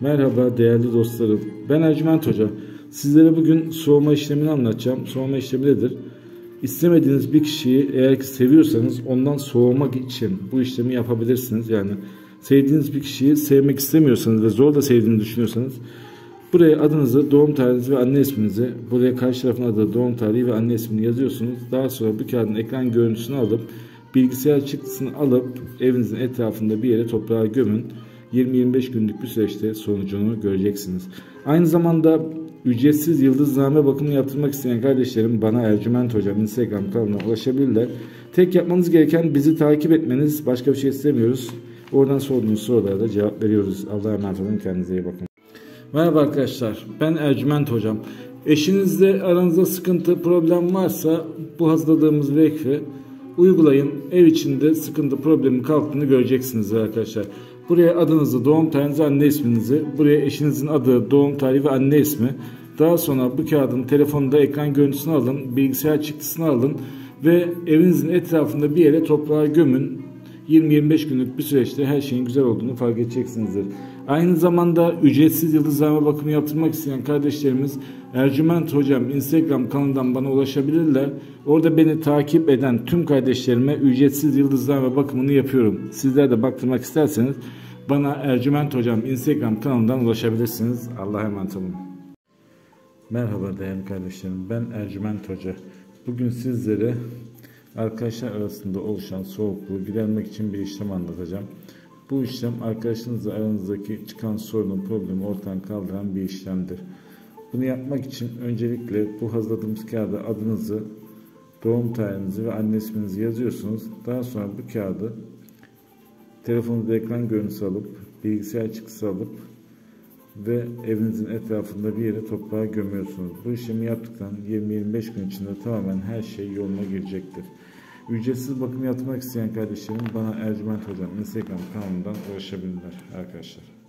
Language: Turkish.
Merhaba değerli dostlarım, ben Ercüment Hoca. Sizlere bugün soğuma işlemini anlatacağım. Soğuma işlemi nedir? İstemediğiniz bir kişiyi eğer ki seviyorsanız ondan soğumak için bu işlemi yapabilirsiniz. Yani sevdiğiniz bir kişiyi sevmek istemiyorsanız ve zorla sevdiğini düşünüyorsanız buraya adınızı, doğum tarihinizi ve anne isminizi, buraya karşı tarafın adı, doğum tarihi ve anne ismini yazıyorsunuz. Daha sonra bu kağıdın ekran görüntüsünü alıp bilgisayar çıktısını alıp evinizin etrafında bir yere toprağa gömün. 20-25 günlük bir süreçte sonucunu göreceksiniz. Aynı zamanda ücretsiz yıldızname bakımı yaptırmak isteyen kardeşlerim bana Ercüment Hocam Instagram kanalına ulaşabilirler. Tek yapmanız gereken bizi takip etmeniz. Başka bir şey istemiyoruz. Oradan sorduğunuz sorulara da cevap veriyoruz. Allah'a emanet olun. Kendinize iyi bakın. Merhaba arkadaşlar. Ben Ercüment Hocam. Eşinizle aranızda sıkıntı, problem varsa bu hazırladığımız vekfi uygulayın. Ev içinde sıkıntı, problemin kalktığını göreceksiniz arkadaşlar. Buraya adınızı, doğum tarihinizi, anne isminizi, buraya eşinizin adı, doğum tarihi ve anne ismi. Daha sonra bu kağıdın telefonda ekran görüntüsünü alın, bilgisayar çıktısını alın ve evinizin etrafında bir yere toprağa gömün. 20-25 günlük bir süreçte her şeyin güzel olduğunu fark edeceksinizdir. Aynı zamanda ücretsiz yıldızname bakımı yaptırmak isteyen kardeşlerimiz Ercüment Hocam Instagram kanalından bana ulaşabilirler. Orada beni takip eden tüm kardeşlerime ücretsiz yıldızname bakımını yapıyorum. Sizler de baktırmak isterseniz bana Ercüment Hocam Instagram kanalından ulaşabilirsiniz. Allah'a emanet olun. Merhaba değerli kardeşlerim, ben Ercüment Hoca. Bugün sizlere arkadaşlar arasında oluşan soğukluğu gidermek için bir işlem anlatacağım. Bu işlem arkadaşınızla aranızdaki çıkan sorunun, problemi ortadan kaldıran bir işlemdir. Bunu yapmak için öncelikle bu hazırladığımız kağıda adınızı, doğum tarihinizi ve anne isminizi yazıyorsunuz. Daha sonra bu kağıdı telefonunuzda ekran görüntüsü alıp, bilgisayar çıktısı alıp ve evinizin etrafında bir yere toprağa gömüyorsunuz. Bu işlemi yaptıktan 20-25 gün içinde tamamen her şey yoluna girecektir. Ücretsiz bakım yaptırmak isteyen kardeşlerim bana Ercüment Hocam Instagram kanalından ulaşabilirler arkadaşlar.